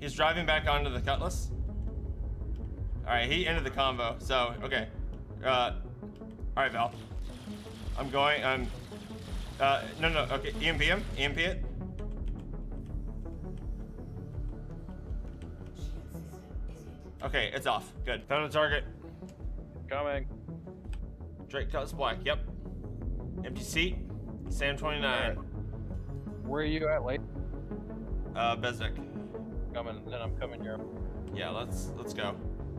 He's driving back onto the Cutlass. All right, he ended the combo, so, okay. All right, Val. I'm going, no, okay, EMP him, EMP it. Okay, it's off, good. Found a target. Coming. Drake Cutlass Black, yep. Empty seat, SAM 29. Right. Where are you at, late? Beswick. Coming, then I'm coming here. Yeah, let's go.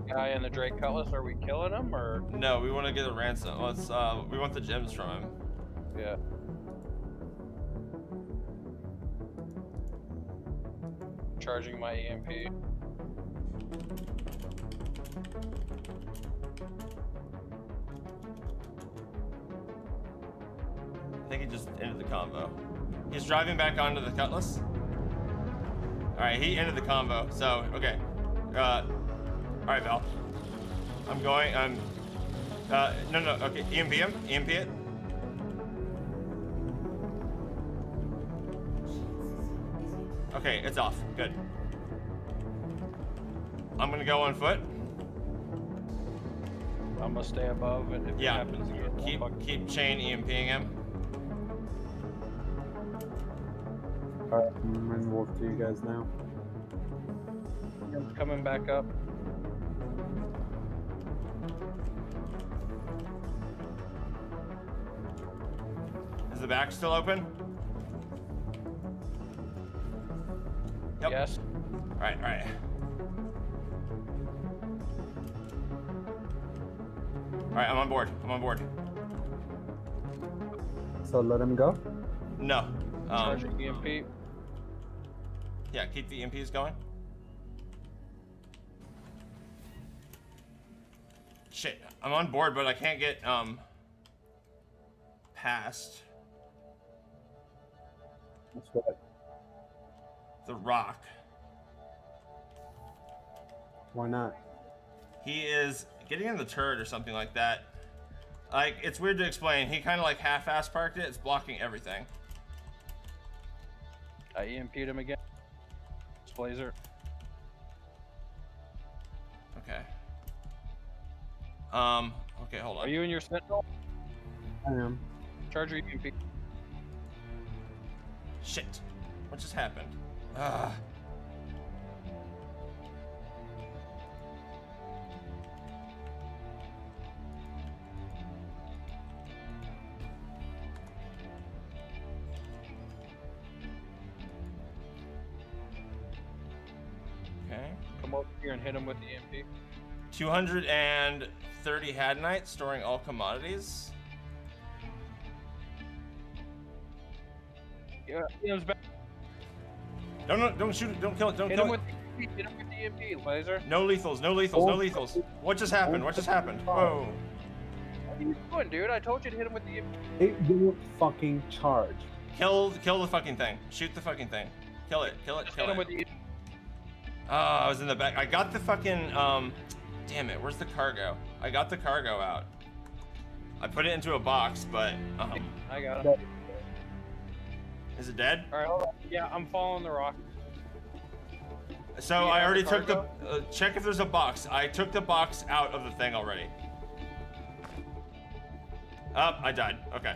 Guy in the Drake Cutlass, are we killing him or? No, we want to get a ransom. Let's, we want the gems from him. Yeah. Charging my EMP. I think he just ended the combo. He's driving back onto the Cutlass. All right, he ended the combo, so, okay. All right, Val. I'm going, no, okay, EMP him, EMP it. Okay, it's off, good. I'm gonna go on foot. I'm gonna stay above, and if it happens again, keep chain EMPing him. All right, I'm involved to you guys now. I'm coming back up. Is the back still open? Yep. Yes. All right, all right. All right, I'm on board, I'm on board. So let him go? No. Charging the EMP. Yeah, keep the EMPs going. Shit, I'm on board, but I can't get, past. That's right. The rock. Why not? He is getting in the turret or something like that. Like, it's weird to explain. He kind of like half-ass parked it. It's blocking everything. I EMP'd him again. It's Blazer. Okay. Okay, hold on. Are you in your Sentinel? I am. Charger EMP. Shit. What just happened? Ugh. Over here and hit him with the EMP. 230 hadonite, storing all commodities. Yeah, it was back. Don't shoot it, don't kill it, don't kill it. Hit him with the EMP, Laser. No lethals, no lethals, no lethals. What just happened? What just happened? Whoa. What are you doing, dude? I told you to hit him with the EMP. It didn't fucking charge. Kill the fucking thing. Shoot the fucking thing. Kill it, kill it, kill it. Hit him with the EMP. Oh, I was in the back. I got the fucking, damn it, where's the cargo? I got the cargo out. I put it into a box, but, I got it. Is it dead? All right, hold on. Yeah, I'm following the rock. So I already took the, check if there's a box. I took the box out of the thing already. Oh, I died, okay.